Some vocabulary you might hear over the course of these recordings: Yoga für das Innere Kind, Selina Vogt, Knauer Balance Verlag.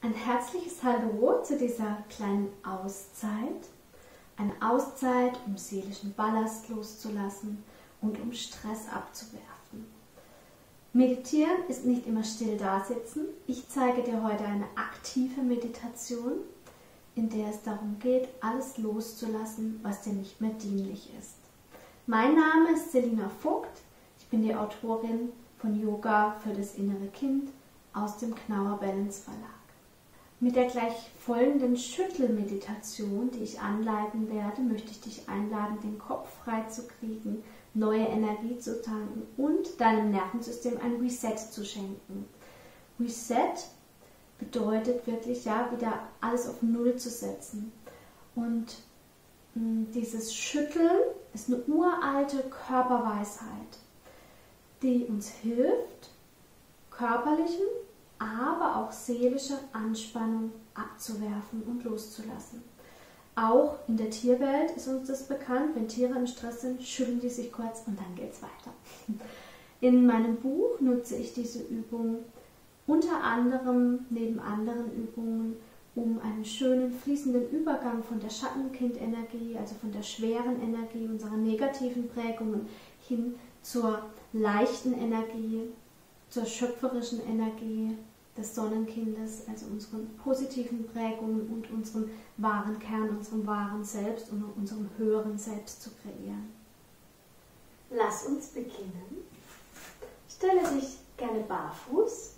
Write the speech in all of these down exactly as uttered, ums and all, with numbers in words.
Ein herzliches Hallo zu dieser kleinen Auszeit. Eine Auszeit, um seelischen Ballast loszulassen und um Stress abzuwerfen. Meditieren ist nicht immer still dasitzen. Ich zeige dir heute eine aktive Meditation, in der es darum geht, alles loszulassen, was dir nicht mehr dienlich ist. Mein Name ist Selina Vogt. Ich bin die Autorin von Yoga für das innere Kind aus dem Knauer Balance Verlag. Mit der gleich folgenden Schüttelmeditation, die ich anleiten werde, möchte ich dich einladen, den Kopf freizukriegen, neue Energie zu tanken und deinem Nervensystem ein Reset zu schenken. Reset bedeutet wirklich, ja, wieder alles auf Null zu setzen. Und mh, dieses Schütteln ist eine uralte Körperweisheit, die uns hilft, körperlichen, aber auch seelische Anspannung abzuwerfen und loszulassen. Auch in der Tierwelt ist uns das bekannt, wenn Tiere im Stress sind, schütteln die sich kurz und dann geht's weiter. In meinem Buch nutze ich diese Übung unter anderem neben anderen Übungen, um einen schönen fließenden Übergang von der Schattenkindenergie, also von der schweren Energie unserer negativen Prägungen hin zur leichten Energie, zur schöpferischen Energie des Sonnenkindes, also unseren positiven Prägungen und unserem wahren Kern, unserem wahren Selbst und unserem höheren Selbst zu kreieren. Lass uns beginnen. Stelle dich gerne barfuß,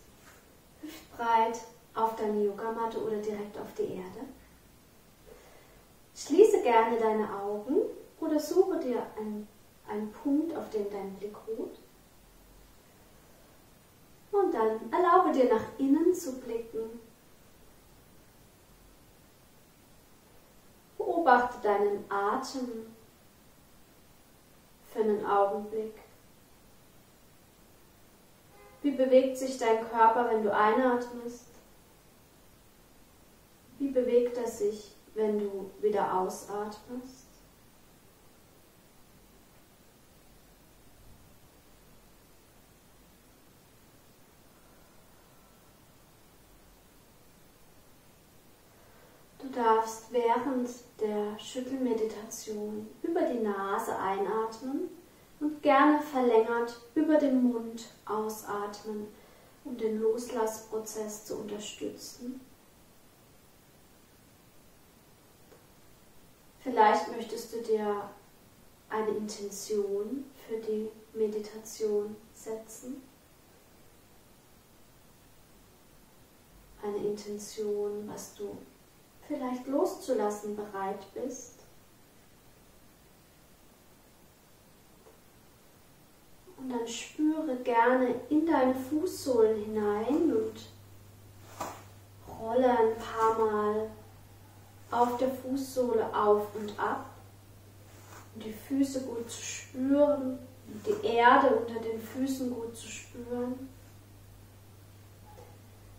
hüftbreit auf deine Yogamatte oder direkt auf die Erde. Schließe gerne deine Augen oder suche dir einen, einen Punkt, auf dem dein Blick ruht. Und dann erlaube dir, nach innen zu blicken. Beobachte deinen Atem für einen Augenblick. Wie bewegt sich dein Körper, wenn du einatmest? Wie bewegt er sich, wenn du wieder ausatmest? Du darfst während der Schüttelmeditation über die Nase einatmen und gerne verlängert über den Mund ausatmen, um den Loslassprozess zu unterstützen. Vielleicht möchtest du dir eine Intention für die Meditation setzen. Eine Intention, was du vielleicht loszulassen bereit bist. Und dann spüre gerne in deine Fußsohlen hinein und rolle ein paar Mal auf der Fußsohle auf und ab, um die Füße gut zu spüren und die Erde unter den Füßen gut zu spüren.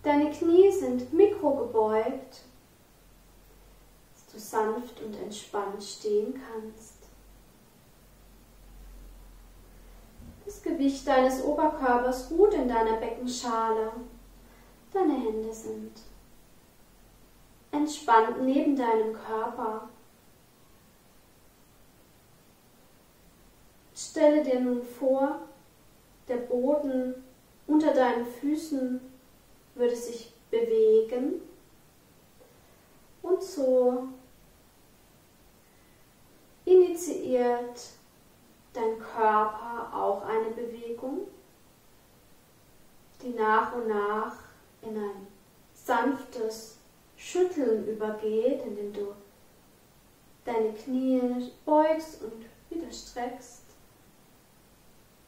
Deine Knie sind mikrogebeugt, du sanft und entspannt stehen kannst. Das Gewicht deines Oberkörpers ruht in deiner Beckenschale. Deine Hände sind entspannt neben deinem Körper. Stelle dir nun vor, der Boden unter deinen Füßen würde sich bewegen und so initiiert dein Körper auch eine Bewegung, die nach und nach in ein sanftes Schütteln übergeht, indem du deine Knie beugst und wieder streckst.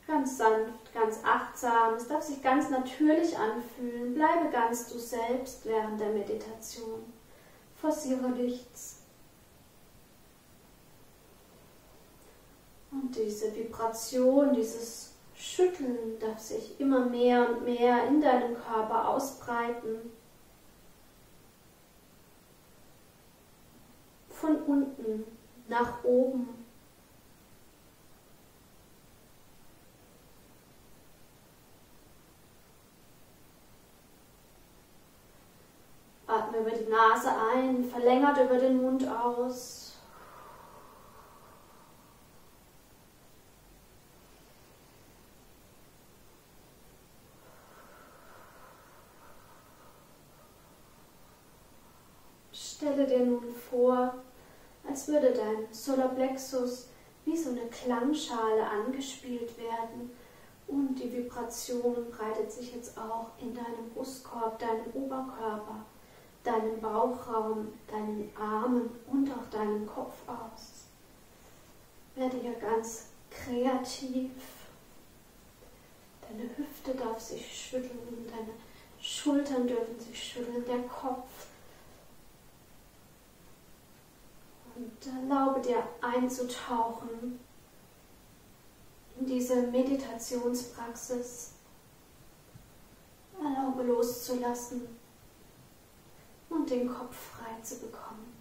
Ganz sanft, ganz achtsam, es darf sich ganz natürlich anfühlen. Bleibe ganz du selbst während der Meditation. Forciere nichts. Und diese Vibration, dieses Schütteln darf sich immer mehr und mehr in deinem Körper ausbreiten. Von unten nach oben. über die Nase ein, verlängert über den Mund aus. Stelle dir nun vor, als würde dein Solarplexus wie so eine Klangschale angespielt werden und die Vibration breitet sich jetzt auch in deinem Brustkorb, deinem Oberkörper, deinem Bauchraum, deinen Armen und auch deinem Kopf aus. Werde hier ganz kreativ. Deine Hüfte darf sich schütteln, deine Schultern dürfen sich schütteln, der Kopf. Und erlaube dir einzutauchen in diese Meditationspraxis. Erlaube loszulassen und den Kopf frei zu bekommen.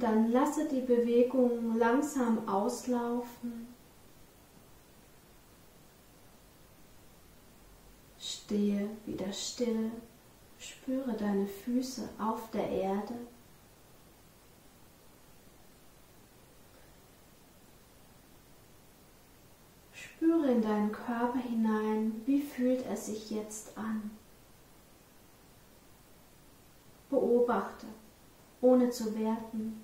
und dann lasse die Bewegung langsam auslaufen. Stehe wieder still, spüre deine Füße auf der Erde. Spüre in deinen Körper hinein, wie fühlt er sich jetzt an. Beobachte, ohne zu werten.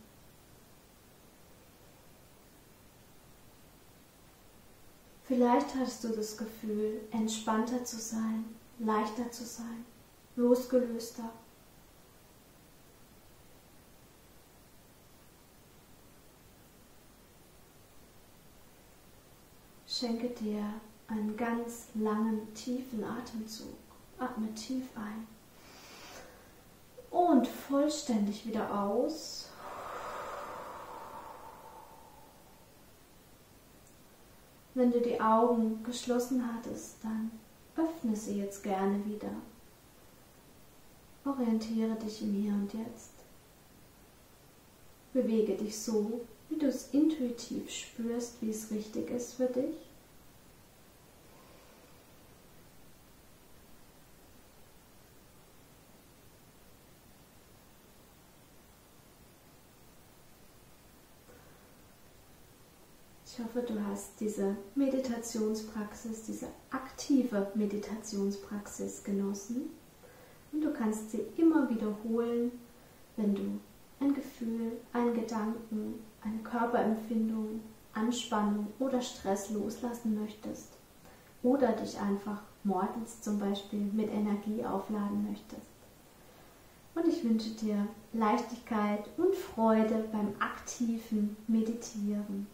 Vielleicht hast du das Gefühl, entspannter zu sein, leichter zu sein, losgelöster. Schenke dir einen ganz langen, tiefen Atemzug. Atme tief ein und vollständig wieder aus. Wenn du die Augen geschlossen hattest, dann öffne sie jetzt gerne wieder. Orientiere dich im Hier und Jetzt. Bewege dich so, wie du es intuitiv spürst, wie es richtig ist für dich. Ich hoffe, du hast diese Meditationspraxis, diese aktive Meditationspraxis genossen und du kannst sie immer wiederholen, wenn du ein Gefühl, einen Gedanken, eine Körperempfindung, Anspannung oder Stress loslassen möchtest oder dich einfach morgens zum Beispiel mit Energie aufladen möchtest. Und ich wünsche dir Leichtigkeit und Freude beim aktiven Meditieren.